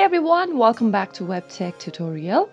Hi everyone, welcome back to WebTech tutorial.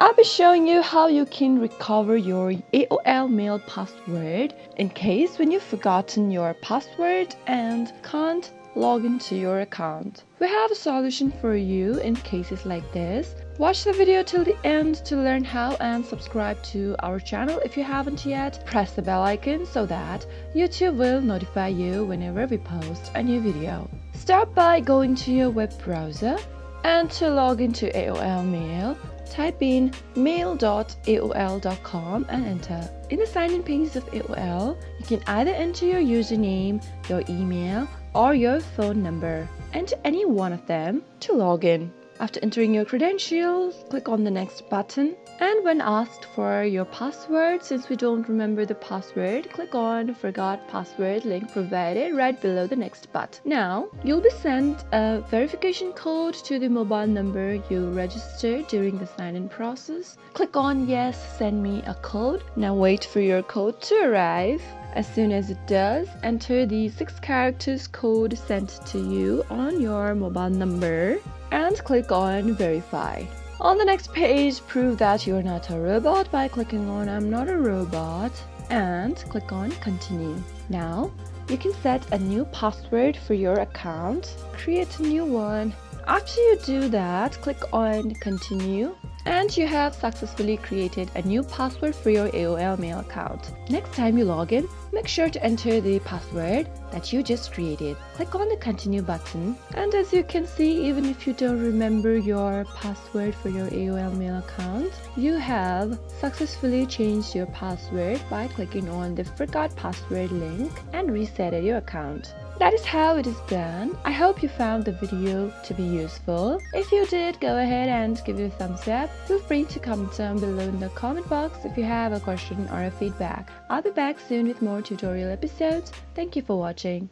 I'll be showing you how you can recover your AOL mail password in case when you've forgotten your password and can't log into your account. We have a solution for you in cases like this. Watch the video till the end to learn how, and subscribe to our channel if you haven't yet. Press the bell icon so that YouTube will notify you whenever we post a new video. Start by going to your web browser, and to log into AOL Mail, type in mail.aol.com and enter. In the sign-in pages of AOL, you can either enter your username, your email, or your phone number. Enter any one of them to log in. After entering your credentials, click on the next button, and when asked for your password, since we don't remember the password, click on Forgot Password link provided right below the next button. Now, you'll be sent a verification code to the mobile number you registered during the sign-in process. Click on Yes, send me a code. Now wait for your code to arrive. As soon as it does, enter the 6 characters code sent to you on your mobile number and click on Verify. On the next page, prove that you're not a robot by clicking on I'm not a robot and click on Continue. Now, you can set a new password for your account. Create a new one. After you do that, click on Continue, and you have successfully created a new password for your AOL Mail account. Next time you log in, make sure to enter the password that you just created. Click on the Continue button, and as you can see, even if you don't remember your password for your AOL Mail account, you have successfully changed your password by clicking on the Forgot Password link and reset your account. That is how it is done. I hope you found the video to be useful. If you did, go ahead and give it a thumbs up. Feel free to comment down below in the comment box if you have a question or a feedback. I'll be back soon with more tutorial episodes. Thank you for watching.